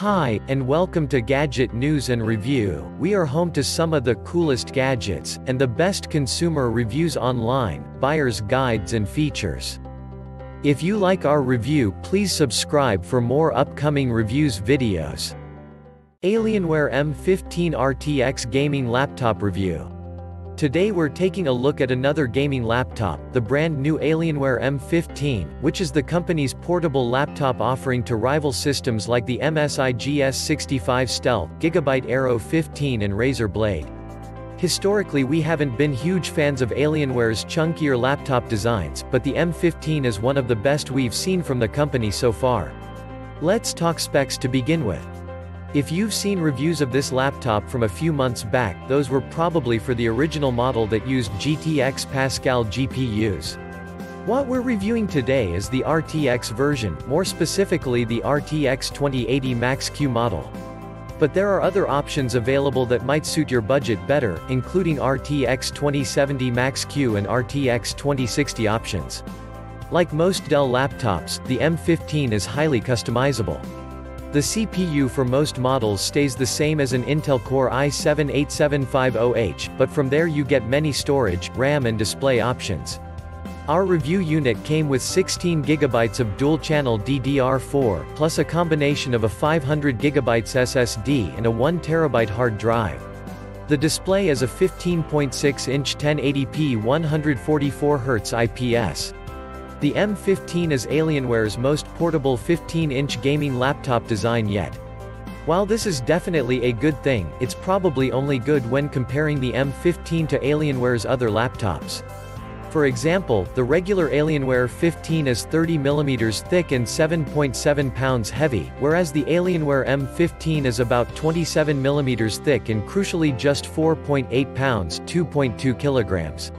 Hi, and welcome to Gadget News and Review. We are home to some of the coolest gadgets, and the best consumer reviews online, buyer's guides and features. If you like our review, please subscribe for more upcoming reviews videos. Alienware M15 RTX Gaming Laptop Review. Today we're taking a look at another gaming laptop, the brand new Alienware M15, which is the company's portable laptop offering to rival systems like the MSI GS65 Stealth, Gigabyte Aero 15 and Razer Blade. Historically we haven't been huge fans of Alienware's chunkier laptop designs, but the M15 is one of the best we've seen from the company so far. Let's talk specs to begin with. If you've seen reviews of this laptop from a few months back, those were probably for the original model that used GTX Pascal GPUs. What we're reviewing today is the RTX version, more specifically the RTX 2080 Max-Q model. But there are other options available that might suit your budget better, including RTX 2070 Max-Q and RTX 2060 options. Like most Dell laptops, the M15 is highly customizable. The CPU for most models stays the same as an Intel Core i7-8750H, but from there you get many storage, RAM and display options. Our review unit came with 16 GB of dual-channel DDR4, plus a combination of a 500 GB SSD and a 1 TB hard drive. The display is a 15.6-inch 1080p 144Hz IPS. The M15 is Alienware's most portable 15-inch gaming laptop design yet. While this is definitely a good thing, it's probably only good when comparing the M15 to Alienware's other laptops. For example, the regular Alienware 15 is 30 mm thick and 7.7 pounds heavy, whereas the Alienware M15 is about 27 mm thick and crucially just 4.8 pounds (2.2 kilograms).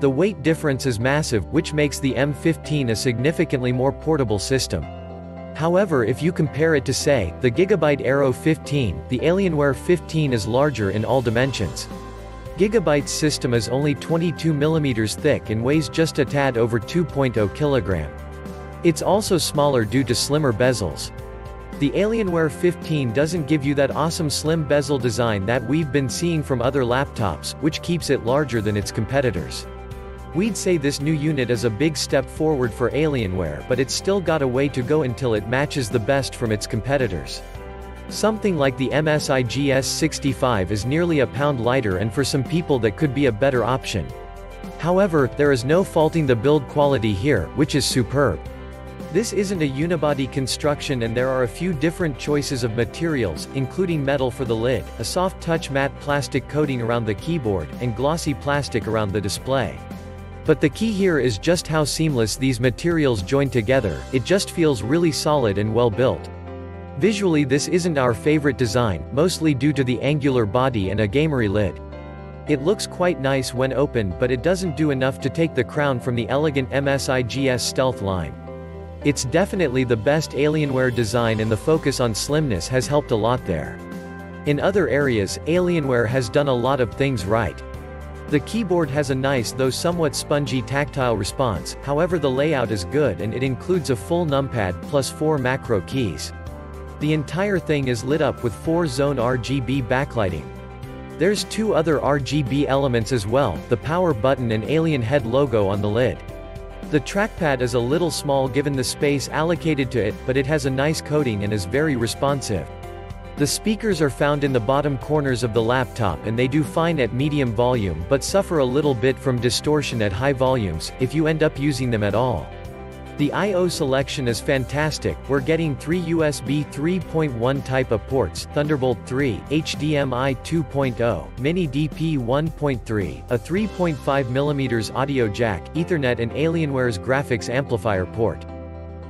The weight difference is massive, which makes the M15 a significantly more portable system. However, if you compare it to, say, the Gigabyte Aero 15, the Alienware 15 is larger in all dimensions. Gigabyte's system is only 22 mm thick and weighs just a tad over 2.0 kilogram. It's also smaller due to slimmer bezels. The Alienware 15 doesn't give you that awesome slim bezel design that we've been seeing from other laptops, which keeps it larger than its competitors. We'd say this new unit is a big step forward for Alienware, but it's still got a way to go until it matches the best from its competitors. Something like the MSI GS65 is nearly a pound lighter, and for some people that could be a better option. However, there is no faulting the build quality here, which is superb. This isn't a unibody construction, and there are a few different choices of materials, including metal for the lid, a soft touch matte plastic coating around the keyboard, and glossy plastic around the display. But the key here is just how seamless these materials join together. It just feels really solid and well built. Visually this isn't our favorite design, mostly due to the angular body and a gamery lid. It looks quite nice when open, but it doesn't do enough to take the crown from the elegant MSI GS Stealth line. It's definitely the best Alienware design, and the focus on slimness has helped a lot there. In other areas, Alienware has done a lot of things right. The keyboard has a nice though somewhat spongy tactile response, however the layout is good and it includes a full numpad plus 4 macro keys. The entire thing is lit up with 4-zone RGB backlighting. There's 2 other RGB elements as well, the power button and Alien Head logo on the lid. The trackpad is a little small given the space allocated to it, but it has a nice coating and is very responsive. The speakers are found in the bottom corners of the laptop, and they do fine at medium volume but suffer a little bit from distortion at high volumes, if you end up using them at all. The I/O selection is fantastic. We're getting 3 USB 3.1 Type-A ports, Thunderbolt 3, HDMI 2.0, Mini DP 1.3, a 3.5 mm audio jack, Ethernet and Alienware's graphics amplifier port.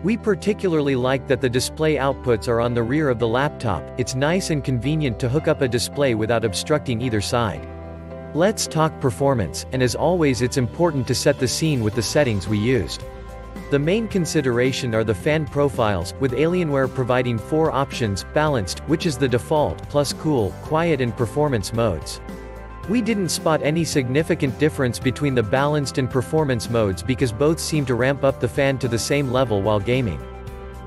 We particularly like that the display outputs are on the rear of the laptop. It's nice and convenient to hook up a display without obstructing either side. Let's talk performance, and as always it's important to set the scene with the settings we used. The main consideration are the fan profiles, with Alienware providing 4 options: balanced, which is the default, plus cool, quiet and performance modes. We didn't spot any significant difference between the balanced and performance modes because both seem to ramp up the fan to the same level while gaming.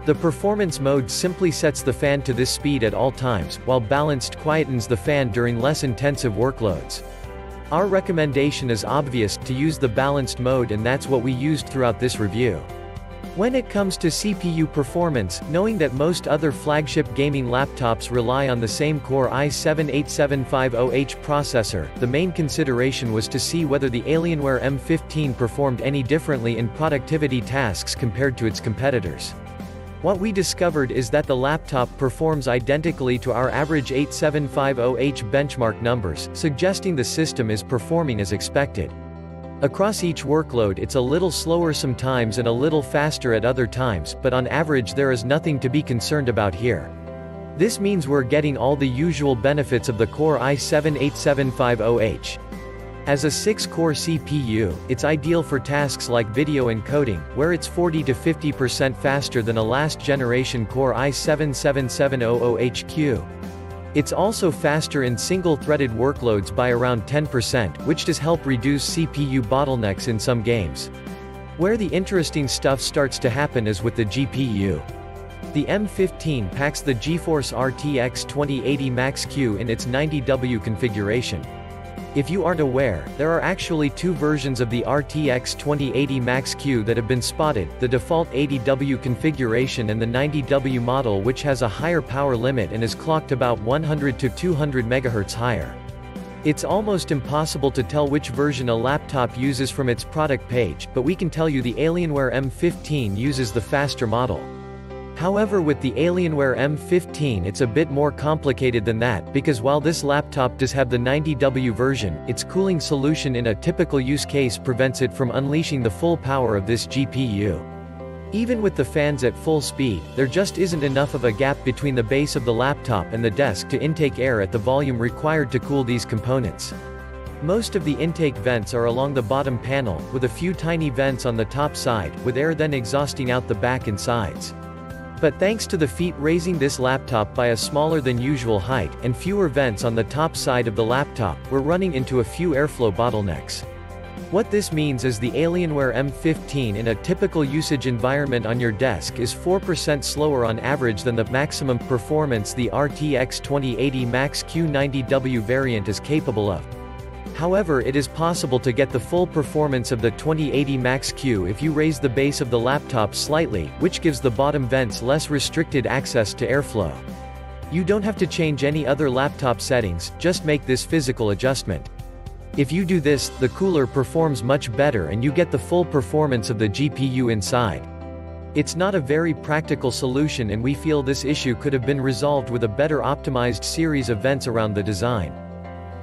The performance mode simply sets the fan to this speed at all times, while balanced quietens the fan during less intensive workloads. Our recommendation is obvious, to use the balanced mode, and that's what we used throughout this review. When it comes to CPU performance, knowing that most other flagship gaming laptops rely on the same Core i7-8750H processor, the main consideration was to see whether the Alienware M15 performed any differently in productivity tasks compared to its competitors. What we discovered is that the laptop performs identically to our average 8750H benchmark numbers, suggesting the system is performing as expected. Across each workload, it's a little slower sometimes and a little faster at other times, but on average there is nothing to be concerned about here. This means we're getting all the usual benefits of the Core i7-8750H. As a 6-core CPU, it's ideal for tasks like video encoding, where it's 40 to 50% faster than a last-generation Core i7-7700HQ. It's also faster in single-threaded workloads by around 10%, which does help reduce CPU bottlenecks in some games. Where the interesting stuff starts to happen is with the GPU. The M15 packs the GeForce RTX 2080 Max-Q in its 90W configuration. If you aren't aware, there are actually two versions of the RTX 2080 Max-Q that have been spotted, the default 80W configuration and the 90W model, which has a higher power limit and is clocked about 100 to 200 MHz higher. It's almost impossible to tell which version a laptop uses from its product page, but we can tell you the Alienware M15 uses the faster model. However, with the Alienware M15 it's a bit more complicated than that, because while this laptop does have the 90W version, its cooling solution in a typical use case prevents it from unleashing the full power of this GPU. Even with the fans at full speed, there just isn't enough of a gap between the base of the laptop and the desk to intake air at the volume required to cool these components. Most of the intake vents are along the bottom panel, with a few tiny vents on the top side, with air then exhausting out the back and sides. But thanks to the feet raising this laptop by a smaller than usual height, and fewer vents on the top side of the laptop, we're running into a few airflow bottlenecks. What this means is the Alienware M15 in a typical usage environment on your desk is 4% slower on average than the maximum performance the RTX 2080 Max-Q 90W variant is capable of. However, it is possible to get the full performance of the 2080 Max-Q if you raise the base of the laptop slightly, which gives the bottom vents less restricted access to airflow. You don't have to change any other laptop settings, just make this physical adjustment. If you do this, the cooler performs much better and you get the full performance of the GPU inside. It's not a very practical solution, and we feel this issue could have been resolved with a better optimized series of vents around the design.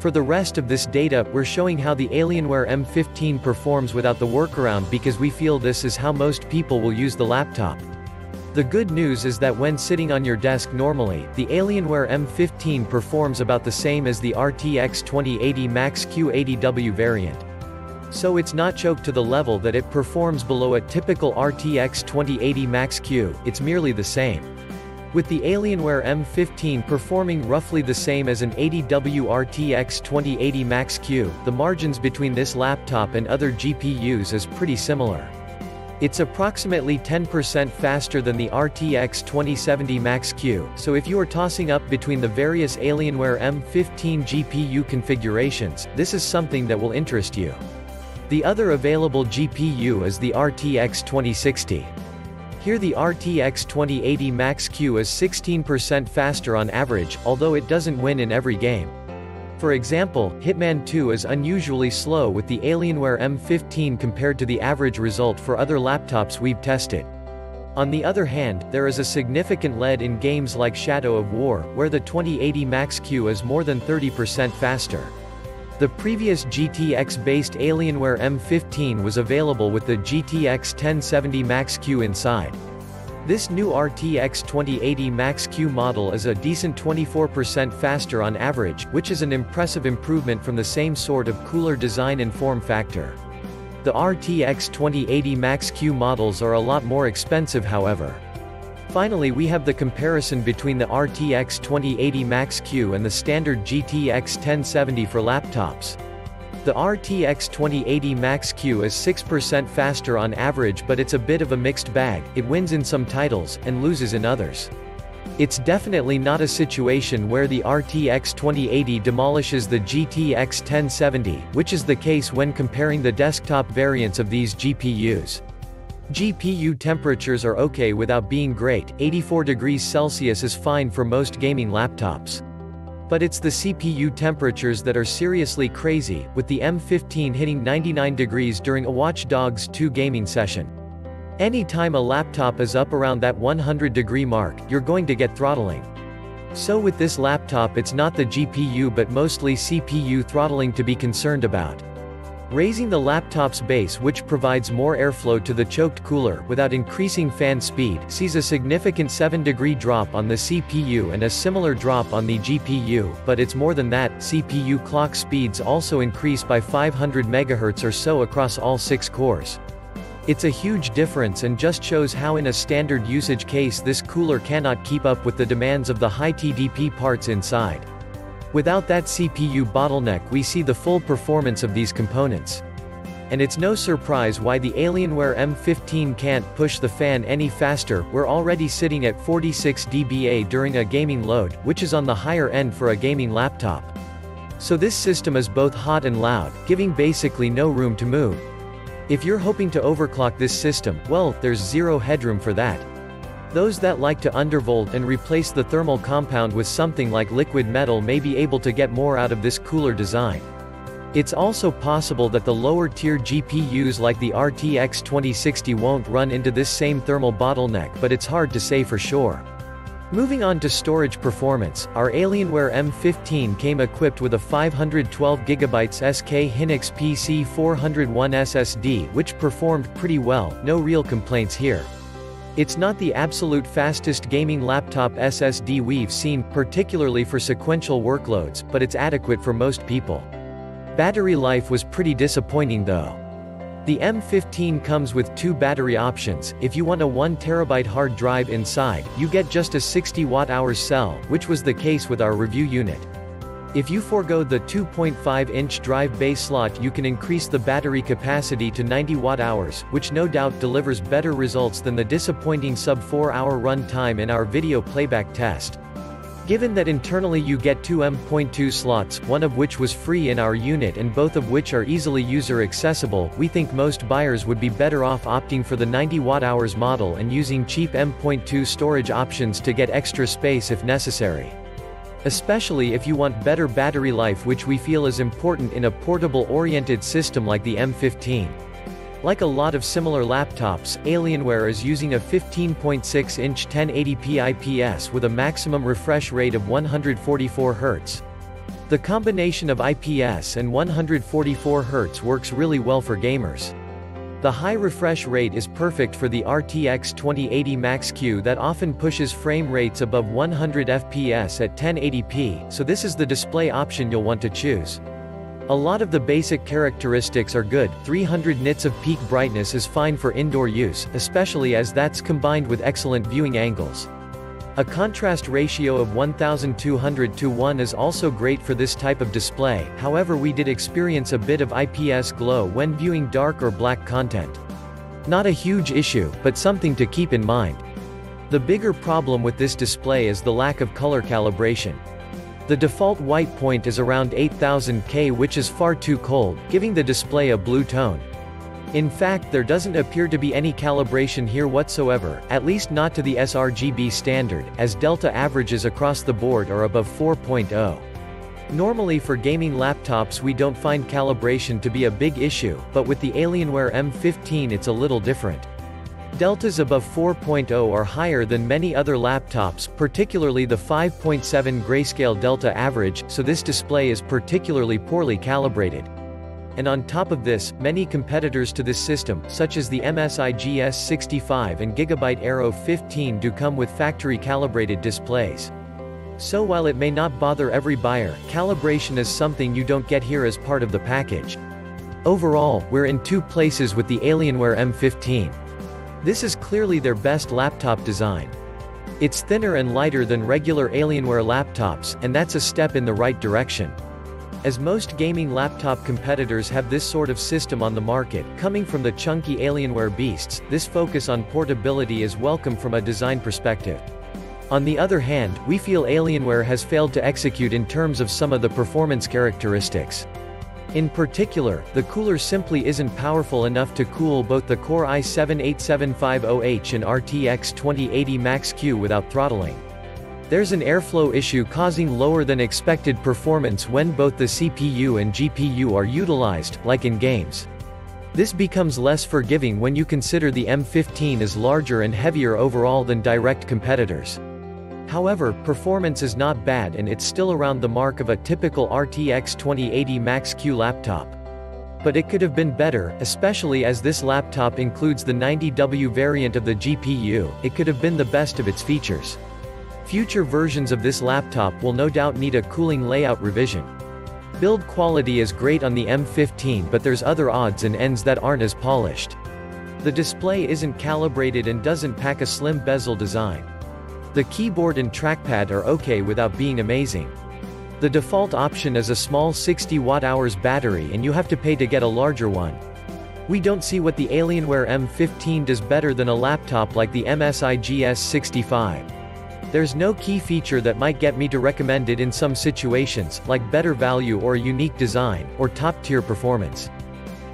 For the rest of this data, we're showing how the Alienware M15 performs without the workaround, because we feel this is how most people will use the laptop. The good news is that when sitting on your desk normally, the Alienware M15 performs about the same as the RTX 2080 Max-Q 80W variant. So it's not choked to the level that it performs below a typical RTX 2080 Max-Q, it's merely the same. With the Alienware M15 performing roughly the same as an 80W RTX 2080 Max-Q, the margins between this laptop and other GPUs is pretty similar. It's approximately 10% faster than the RTX 2070 Max-Q, so if you are tossing up between the various Alienware M15 GPU configurations, this is something that will interest you. The other available GPU is the RTX 2060. Here the RTX 2080 Max-Q is 16% faster on average, although it doesn't win in every game. For example, Hitman 2 is unusually slow with the Alienware M15 compared to the average result for other laptops we've tested. On the other hand, there is a significant lead in games like Shadow of War, where the 2080 Max-Q is more than 30% faster. The previous GTX-based Alienware M15 was available with the GTX 1070 Max-Q inside. This new RTX 2080 Max-Q model is a decent 24% faster on average, which is an impressive improvement from the same sort of cooler design and form factor. The RTX 2080 Max-Q models are a lot more expensive, however. Finally, we have the comparison between the RTX 2080 Max-Q and the standard GTX 1070 for laptops. The RTX 2080 Max-Q is 6% faster on average, but it's a bit of a mixed bag. It wins in some titles, and loses in others. It's definitely not a situation where the RTX 2080 demolishes the GTX 1070, which is the case when comparing the desktop variants of these GPUs. GPU temperatures are okay without being great. 84 degrees Celsius is fine for most gaming laptops. But it's the CPU temperatures that are seriously crazy, with the M15 hitting 99 degrees during a Watch Dogs 2 gaming session. Anytime a laptop is up around that 100 degree mark, you're going to get throttling. So with this laptop, it's not the GPU but mostly CPU throttling to be concerned about. Raising the laptop's base, which provides more airflow to the choked cooler without increasing fan speed, sees a significant 7-degree drop on the CPU and a similar drop on the GPU, but it's more than that. CPU clock speeds also increase by 500 MHz or so across all 6 cores. It's a huge difference and just shows how in a standard usage case this cooler cannot keep up with the demands of the high TDP parts inside. Without that CPU bottleneck, we see the full performance of these components. And it's no surprise why the Alienware M15 can't push the fan any faster. We're already sitting at 46 dBA during a gaming load, which is on the higher end for a gaming laptop. So this system is both hot and loud, giving basically no room to move. If you're hoping to overclock this system, well, there's zero headroom for that. Those that like to undervolt and replace the thermal compound with something like liquid metal may be able to get more out of this cooler design. It's also possible that the lower-tier GPUs like the RTX 2060 won't run into this same thermal bottleneck, but it's hard to say for sure. Moving on to storage performance, our Alienware M15 came equipped with a 512GB SK Hynix PC-401 SSD, which performed pretty well. No real complaints here. It's not the absolute fastest gaming laptop SSD we've seen, particularly for sequential workloads, but it's adequate for most people. Battery life was pretty disappointing though. The M15 comes with 2 battery options. If you want a 1TB hard drive inside, you get just a 60 Wh cell, which was the case with our review unit. If you forego the 2.5-inch drive bay slot, you can increase the battery capacity to 90 Wh, which no doubt delivers better results than the disappointing sub-4-hour run time in our video playback test. Given that internally you get 2 M.2 slots, one of which was free in our unit and both of which are easily user-accessible, we think most buyers would be better off opting for the 90 Wh model and using cheap M.2 storage options to get extra space if necessary. Especially if you want better battery life, which we feel is important in a portable-oriented system like the M15. Like a lot of similar laptops, Alienware is using a 15.6-inch 1080p IPS with a maximum refresh rate of 144 Hz. The combination of IPS and 144 Hz works really well for gamers. The high refresh rate is perfect for the RTX 2080 Max-Q that often pushes frame rates above 100 FPS at 1080p, so this is the display option you'll want to choose. A lot of the basic characteristics are good. 300 nits of peak brightness is fine for indoor use, especially as that's combined with excellent viewing angles. A contrast ratio of 1200:1 is also great for this type of display. However, we did experience a bit of IPS glow when viewing dark or black content. Not a huge issue, but something to keep in mind. The bigger problem with this display is the lack of color calibration. The default white point is around 8000K, which is far too cold, giving the display a blue tone. In fact, there doesn't appear to be any calibration here whatsoever, at least not to the sRGB standard, as delta averages across the board are above 4.0. Normally for gaming laptops we don't find calibration to be a big issue, but with the Alienware M15 it's a little different. Deltas above 4.0 are higher than many other laptops, particularly the 5.7 grayscale delta average, so this display is particularly poorly calibrated. And on top of this, many competitors to this system, such as the MSI GS65 and Gigabyte Aero 15, do come with factory calibrated displays. So while it may not bother every buyer, calibration is something you don't get here as part of the package. Overall, we're in two places with the Alienware M15. This is clearly their best laptop design. It's thinner and lighter than regular Alienware laptops, and that's a step in the right direction. As most gaming laptop competitors have this sort of system on the market, coming from the chunky Alienware beasts, this focus on portability is welcome from a design perspective. On the other hand, we feel Alienware has failed to execute in terms of some of the performance characteristics. In particular, the cooler simply isn't powerful enough to cool both the Core i7-8750H and RTX 2080 Max-Q without throttling. There's an airflow issue causing lower than expected performance when both the CPU and GPU are utilized, like in games. This becomes less forgiving when you consider the M15 is larger and heavier overall than direct competitors. However, performance is not bad and it's still around the mark of a typical RTX 2080 Max-Q laptop. But it could have been better, especially as this laptop includes the 90W variant of the GPU, it could have been the best of its features. Future versions of this laptop will no doubt need a cooling layout revision. Build quality is great on the M15, but there's other odds and ends that aren't as polished. The display isn't calibrated and doesn't pack a slim bezel design. The keyboard and trackpad are okay without being amazing. The default option is a small 60 Wh battery and you have to pay to get a larger one. We don't see what the Alienware M15 does better than a laptop like the MSI GS65. There's no key feature that might get me to recommend it in some situations, like better value or a unique design, or top-tier performance.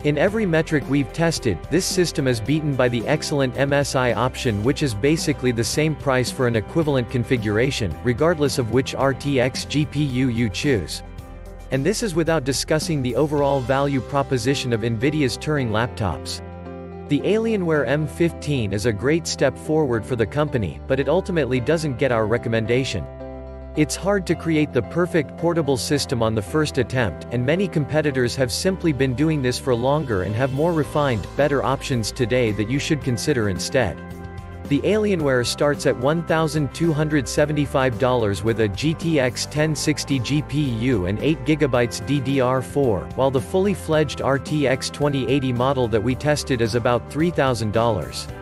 In every metric we've tested, this system is beaten by the excellent MSI option, which is basically the same price for an equivalent configuration, regardless of which RTX GPU you choose. And this is without discussing the overall value proposition of NVIDIA's Turing laptops. The Alienware M15 is a great step forward for the company, but it ultimately doesn't get our recommendation. It's hard to create the perfect portable system on the first attempt, and many competitors have simply been doing this for longer and have more refined, better options today that you should consider instead. The Alienware starts at $1,275 with a GTX 1060 GPU and 8GB DDR4, while the fully fledged RTX 2080 model that we tested is about $3,000.